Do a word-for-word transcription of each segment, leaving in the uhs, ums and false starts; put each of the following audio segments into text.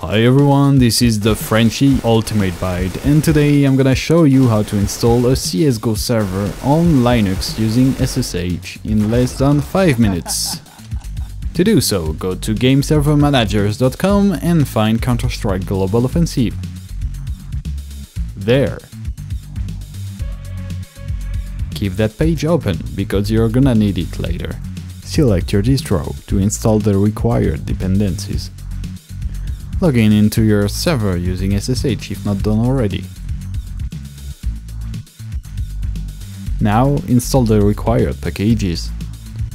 Hi everyone, this is the Frenchie Ultimate Byte, and today I'm gonna show you how to install a C S G O server on Linux using S S H in less than five minutes. To do so, go to game server managers dot com and find Counter-Strike Global Offensive. There. Keep that page open, because you're gonna need it later. Select your distro to install the required dependencies. Log in into your server using S S H if not done already. Now install the required packages.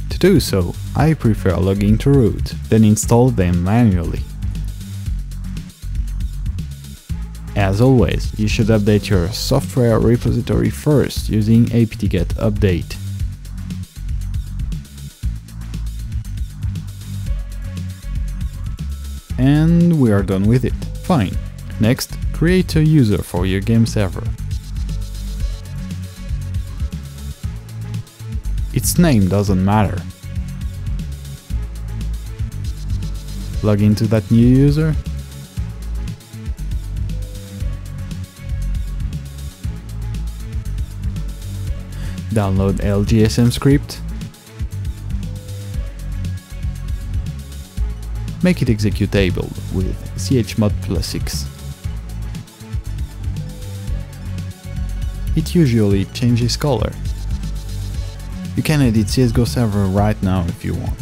To do so, I prefer logging to root, then install them manually. As always, you should update your software repository first using apt-get update. And we are done with it. Fine. Next, create a user for your game server. Its name doesn't matter. Log into that new user. Download L G S M script. Make it executable with chmod plus six. It usually changes color. You can edit C S G O server right now if you want.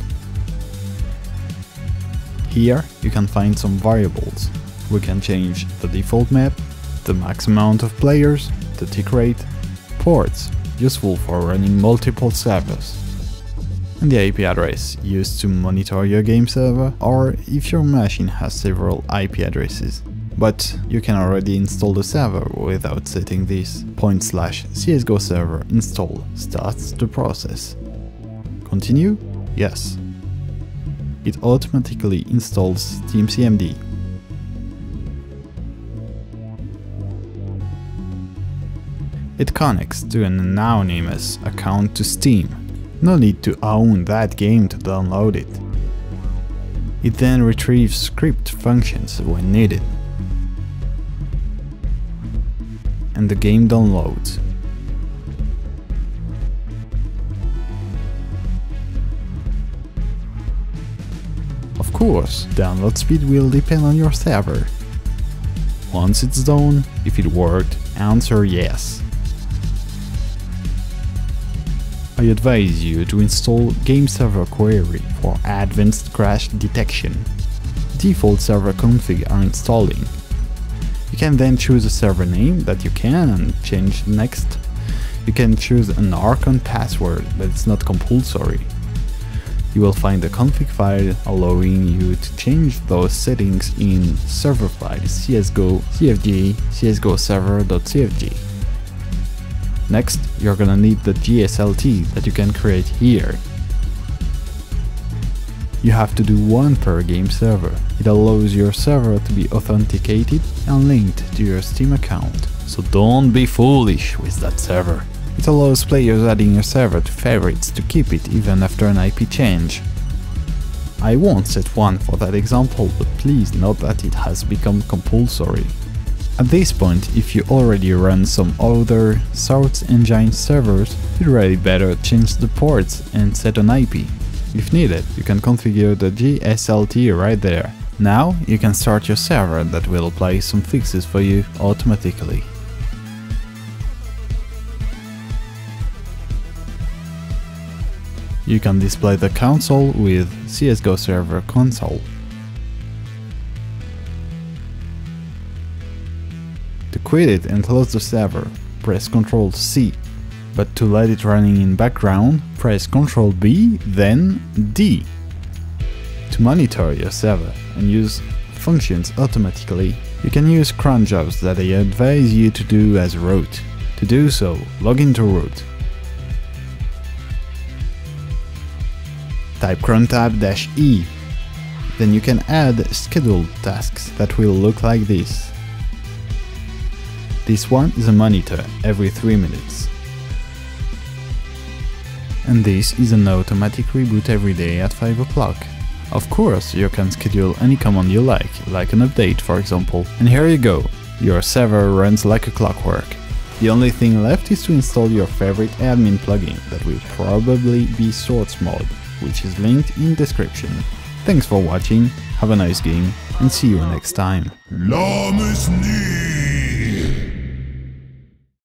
Here you can find some variables. We can change the default map, the max amount of players, the tick rate, ports, useful for running multiple servers, and the I P address used to monitor your game server, or if your machine has several I P addresses. But you can already install the server without setting this. Point slash C S G O server install starts the process. Continue? Yes. It automatically installs Steam C M D. It connects to an anonymous account to Steam. No need to own that game to download it. It then retrieves script functions when needed. And the game downloads. Of course, download speed will depend on your server. Once it's done, if it worked, answer yes. I advise you to install Game Server Query for advanced crash detection. Default server config are installing. You can then choose a server name that you can change next. You can choose an archon password, but it's not compulsory. You will find a config file allowing you to change those settings in server files csgo cfg csgoserver.cfg. Next, you're gonna need the G S L T that you can create here. You have to do one per game server. It allows your server to be authenticated and linked to your Steam account, so don't be foolish with that server. It allows players adding your server to favorites to keep it even after an I P change. I won't set one for that example, but please note that it has become compulsory. At this point, if you already run some other Source Engine servers, you'd really better change the ports and set an I P. If needed, you can configure the G S L T right there. Now you can start your server that will apply some fixes for you automatically. You can display the console with C S G O Server Console. Quit it and close the server, press control C, but to let it running in background, press control B, then D to monitor your server and use functions automatically. You can use crontabs that I advise you to do as root. To do so, log into root. Type crontab dash E, then you can add scheduled tasks that will look like this. This one is a monitor every three minutes. And this is an automatic reboot every day at five o'clock. Of course, you can schedule any command you like, like an update for example. And here you go, your server runs like a clockwork. The only thing left is to install your favorite admin plugin, that will probably be SourceMod, which is linked in description. Thanks for watching, have a nice game, and see you next time.